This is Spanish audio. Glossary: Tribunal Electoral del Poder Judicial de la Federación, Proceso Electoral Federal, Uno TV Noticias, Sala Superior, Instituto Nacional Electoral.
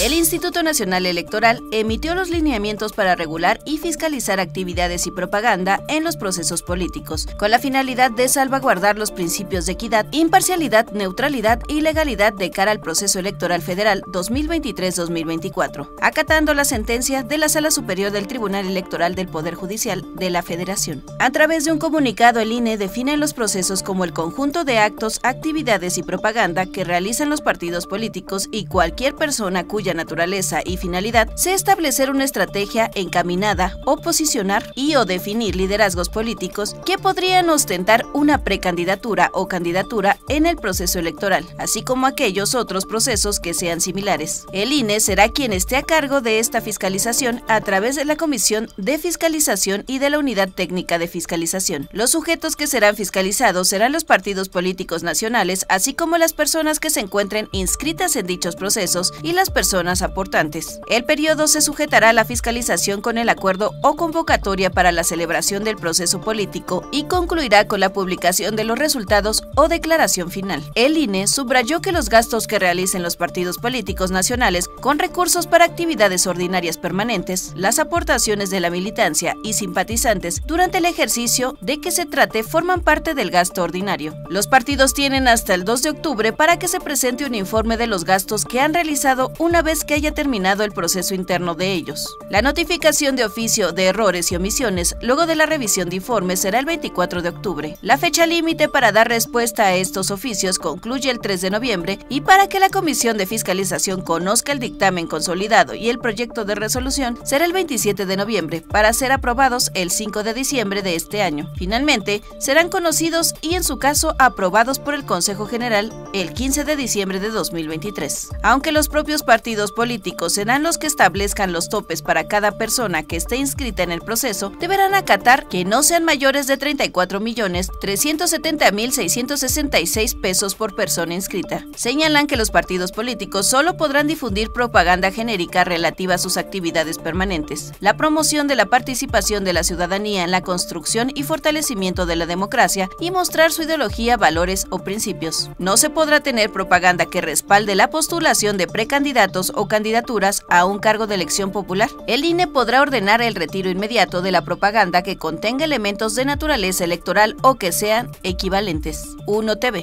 El Instituto Nacional Electoral emitió los lineamientos para regular y fiscalizar actividades y propaganda en los procesos políticos, con la finalidad de salvaguardar los principios de equidad, imparcialidad, neutralidad y legalidad de cara al proceso electoral federal 2023-2024, acatando la sentencia de la Sala Superior del Tribunal Electoral del Poder Judicial de la Federación. A través de un comunicado, el INE define los procesos como el conjunto de actos, actividades y propaganda que realizan los partidos políticos y cualquier persona cuya naturaleza y finalidad sea establecer una estrategia encaminada o posicionar y o definir liderazgos políticos que podrían ostentar una precandidatura o candidatura en el proceso electoral, así como aquellos otros procesos que sean similares. El INE será quien esté a cargo de esta fiscalización a través de la Comisión de Fiscalización y de la Unidad Técnica de Fiscalización. Los sujetos que serán fiscalizados serán los partidos políticos nacionales, así como las personas que se encuentren inscritas en dichos procesos y las personas aportantes. El periodo se sujetará a la fiscalización con el acuerdo o convocatoria para la celebración del proceso político y concluirá con la publicación de los resultados o declaración final. El INE subrayó que los gastos que realicen los partidos políticos nacionales con recursos para actividades ordinarias permanentes, las aportaciones de la militancia y simpatizantes durante el ejercicio de que se trate forman parte del gasto ordinario. Los partidos tienen hasta el 2 de octubre para que se presente un informe de los gastos que han realizado una vez que haya terminado el proceso interno de ellos. La notificación de oficio de errores y omisiones luego de la revisión de informes será el 24 de octubre. La fecha límite para dar respuesta a estos oficios concluye el 3 de noviembre y para que la Comisión de Fiscalización conozca el dictamen consolidado y el proyecto de resolución será el 27 de noviembre para ser aprobados el 5 de diciembre de este año. Finalmente, serán conocidos y en su caso aprobados por el Consejo General el 15 de diciembre de 2023. Aunque los propios partidos políticos serán los que establezcan los topes para cada persona que esté inscrita en el proceso, deberán acatar que no sean mayores de 34.370.666 pesos por persona inscrita. Señalan que los partidos políticos solo podrán difundir propaganda genérica relativa a sus actividades permanentes, la promoción de la participación de la ciudadanía en la construcción y fortalecimiento de la democracia y mostrar su ideología, valores o principios. No se podrá tener propaganda que respalde la postulación de precandidatos o candidaturas a un cargo de elección popular. El INE podrá ordenar el retiro inmediato de la propaganda que contenga elementos de naturaleza electoral o que sean equivalentes. UnoTV.